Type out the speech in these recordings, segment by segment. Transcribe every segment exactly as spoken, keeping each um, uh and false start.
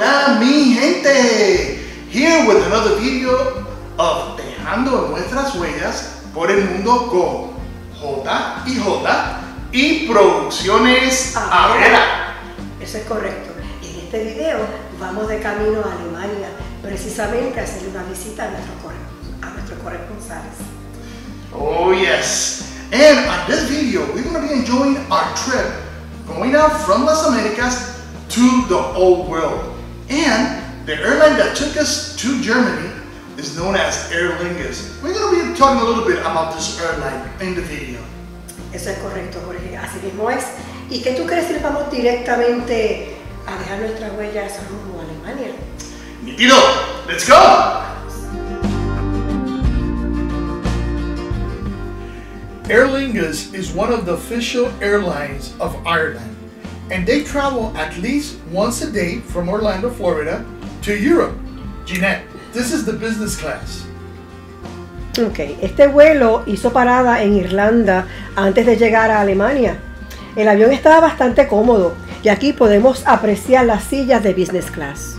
Hola mi gente, here with another video of Dejando Nuestras Huellas por el Mundo con J J y Producciones Abella. Eso es correcto. En este video vamos de camino a Alemania, precisamente a hacer una visita a nuestros a nuestro corresponsales. Oh yes, and on this video we're going to be enjoying our trip going out from Las Americas to the old world, and the airline that took us to Germany is known as Aer Lingus. We're going to be talking a little bit about this airline in the video. Eso es correcto, Jorge, así mismo es. ¿Y qué tú crees si vamos directamente a dejar nuestras huellas rumbo a Alemania? Nitido, let's go! Aer Lingus is one of the official airlines of Ireland, and they travel at least once a day from Orlando, Florida to Europe. Jeanette, this is the business class. Okay, este vuelo hizo parada en Irlanda antes de llegar a Alemania. El avión estaba bastante cómodo y aquí podemos apreciar las sillas de business class.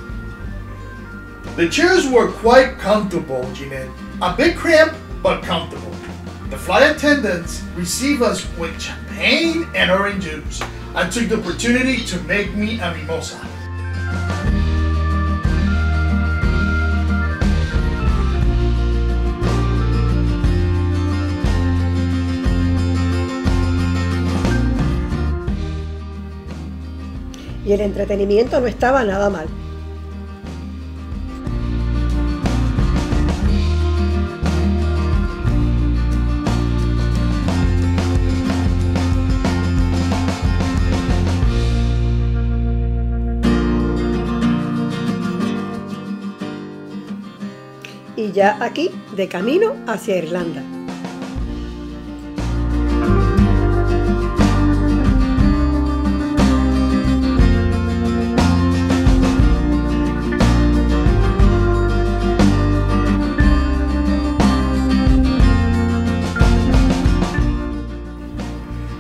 The chairs were quite comfortable, Jeanette. A bit cramped, but comfortable. The flight attendants receive us with champagne and orange juice. I took the opportunity to make me a mimosa. Y el entretenimiento no estaba nada mal. Y ya aquí, de camino hacia Irlanda.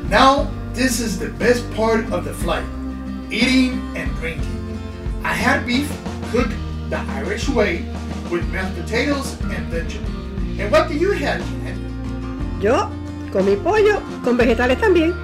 Now, this is the best part of the flight, eating and drinking. I had beef cooked the Irish way, with mashed potatoes and vegetables. And what do you have, Jeanette? Yo comí pollo con vegetales también.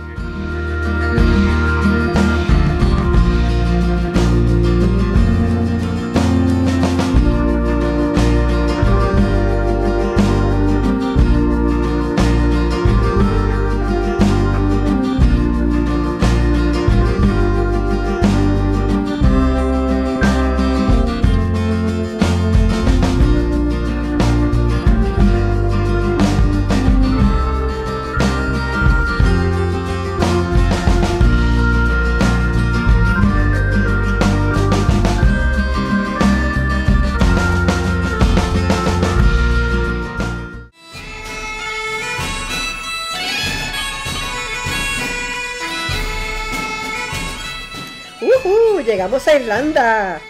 Uh, llegamos a Irlanda.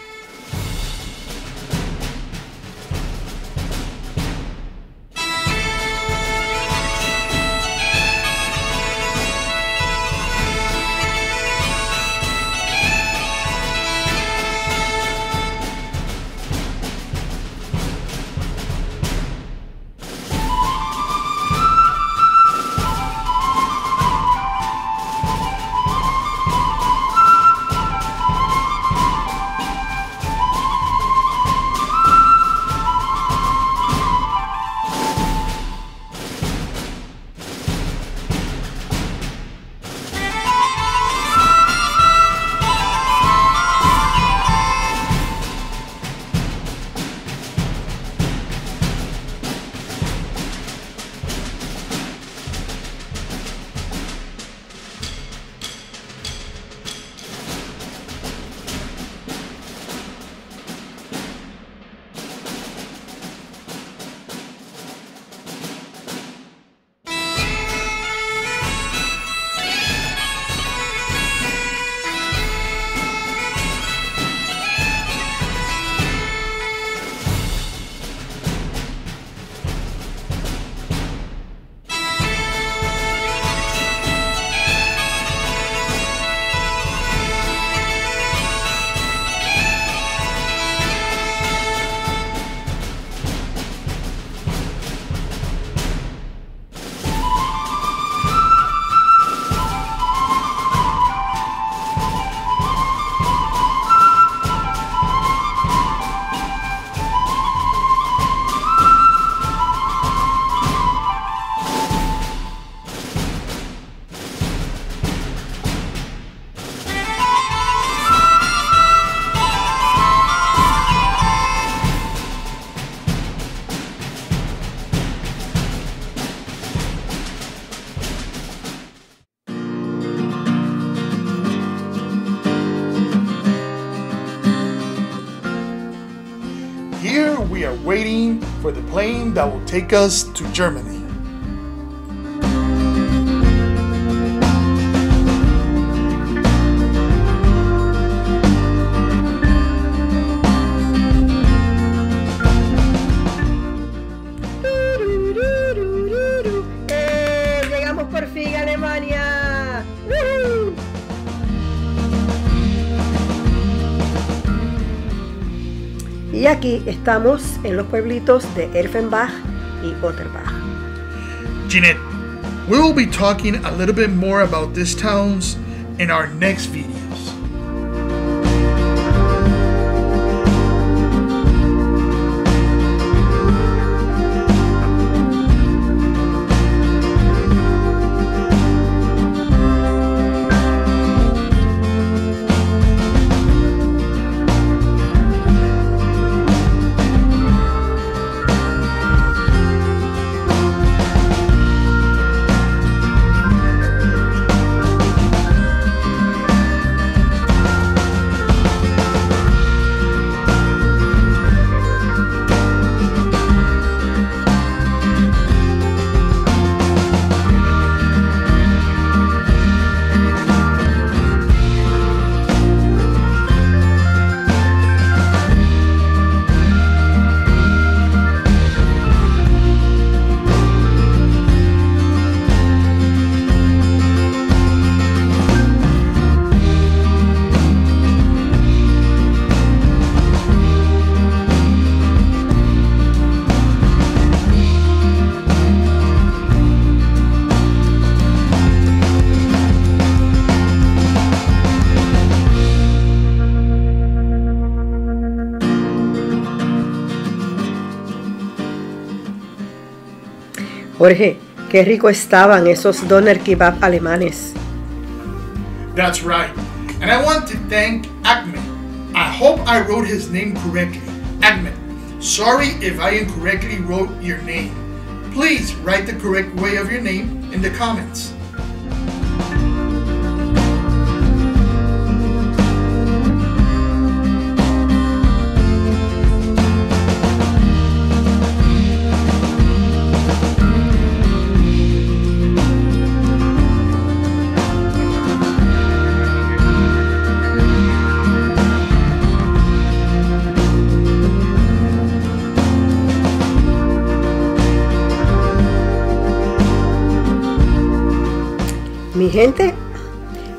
waiting for the plane that will take us to Germany. Por fin, Alemania. ¡Woo! Y aquí estamos en los pueblitos de Erfenbach y Otterbach. Jeanette, we will be talking a little bit more about these towns in our next video. Jorge, qué rico estaban esos Doner Kebab alemanes. That's right. And I want to thank Ahmed. I hope I wrote his name correctly. Ahmed, sorry if I incorrectly wrote your name. Please write the correct way of your name in the comments. Mi gente,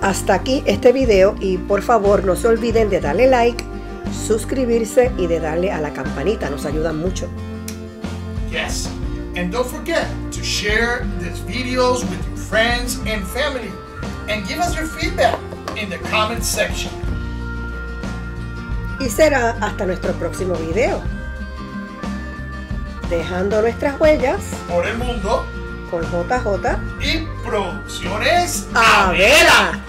hasta aquí este video y por favor no se olviden de darle like, suscribirse y de darle a la campanita, nos ayudan mucho. Yes, and don't forget to share these videos with your friends and family and give us your feedback in the comment section. Y será hasta nuestro próximo video. Dejando nuestras huellas por el mundo. Con J J y Producciones Abella.